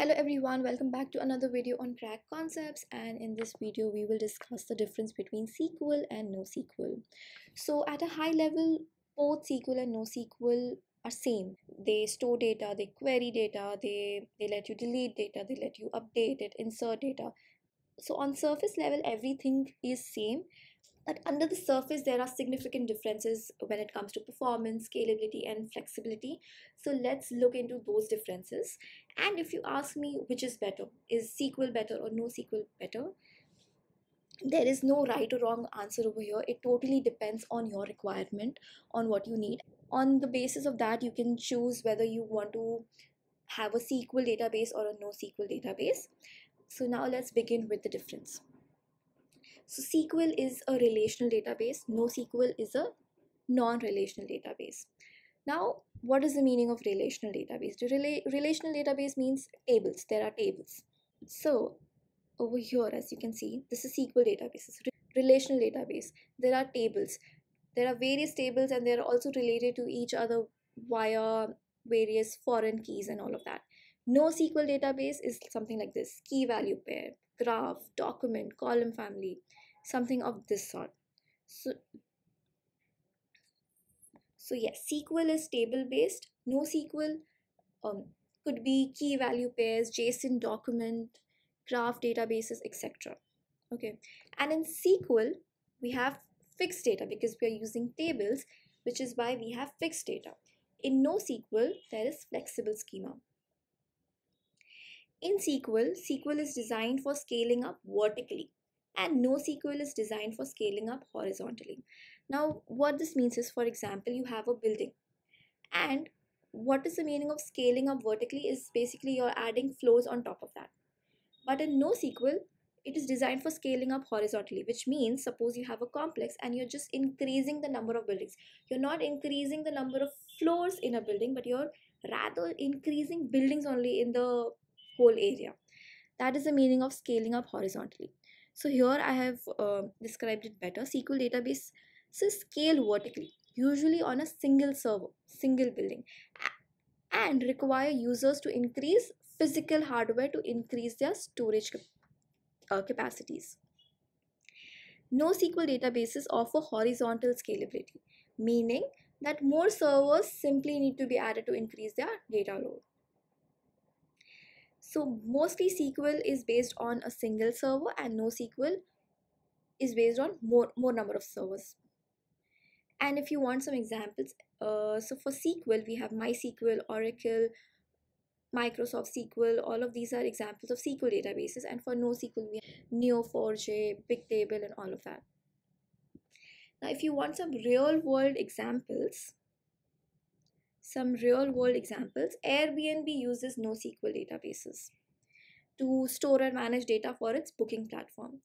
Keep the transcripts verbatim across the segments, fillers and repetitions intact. Hello everyone, welcome back to another video on crack concepts, and in this video we will discuss the difference between S Q L and NoSQL. So at a high level, both S Q L and NoSQL are same. They store data, they query data, they, they let you delete data, they let you update it, insert data. So on surface level everything is same, but under the surface there are significant differences when it comes to performance, scalability and flexibility. So let's look into those differences, and if you ask me which is better, is S Q L better or NoSQL better, there is no right or wrong answer over here. It totally depends on your requirement, on what you need. On the basis of that you can choose whether you want to have a S Q L database or a NoSQL database. So now let's begin with the difference. So S Q L is a relational database, NoSQL is a non-relational database. Now what is the meaning of relational database? The rela relational database means tables, there are tables. So over here as you can see, this is S Q L databases. Re relational database, there are tables. There are various tables and they are also related to each other via various foreign keys and all of that. NoSQL database is something like this: key value pair, graph, document, column family, something of this sort. So, so yes, S Q L is table based. NoSQL um, could be key value pairs, JSON, document, graph databases, et cetera. Okay, and in S Q L we have fixed data because we are using tables, which is why we have fixed data. In NoSQL there is flexible schema. In S Q L, S Q L is designed for scaling up vertically and NoSQL is designed for scaling up horizontally. Now what this means is, for example, you have a building, and what is the meaning of scaling up vertically is basically you're adding floors on top of that. But in NoSQL, it is designed for scaling up horizontally, which means suppose you have a complex and you're just increasing the number of buildings. You're not increasing the number of floors in a building, but you're rather increasing buildings only in the whole area. That is the meaning of scaling up horizontally. So here I have uh, described it better. S Q L databases scale vertically, usually on a single server, single building, and require users to increase physical hardware to increase their storage cap uh, capacities. NoSQL databases offer horizontal scalability, meaning that more servers simply need to be added to increase their data load. So mostly S Q L is based on a single server and NoSQL is based on more, more number of servers. And if you want some examples, uh, so for S Q L we have MySQL, Oracle, Microsoft S Q L, all of these are examples of S Q L databases, and for NoSQL we have Neo four J, Bigtable and all of that. Now if you want some real world examples, some real world examples, Airbnb uses NoSQL databases to store and manage data for its booking platform.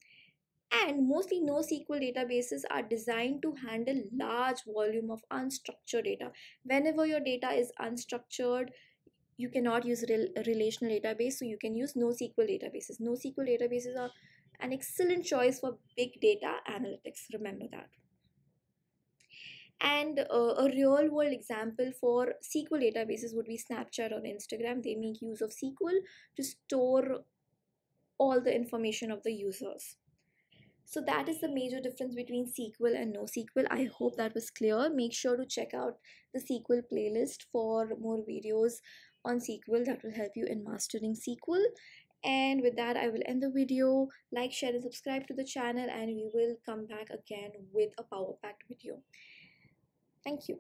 And mostly NoSQL databases are designed to handle large volume of unstructured data. Whenever your data is unstructured, you cannot use rel relational database, so you can use NoSQL databases. NoSQL databases are an excellent choice for big data analytics, remember that. And uh, a real world example for S Q L databases would be Snapchat or Instagram. They make use of S Q L to store all the information of the users. So that is the major difference between S Q L and NoSQL. I hope that was clear. Make sure to check out the S Q L playlist for more videos on S Q L that will help you in mastering S Q L. And with that, I will end the video. Like, share and subscribe to the channel, and we will come back again with a power packed video. Thank you.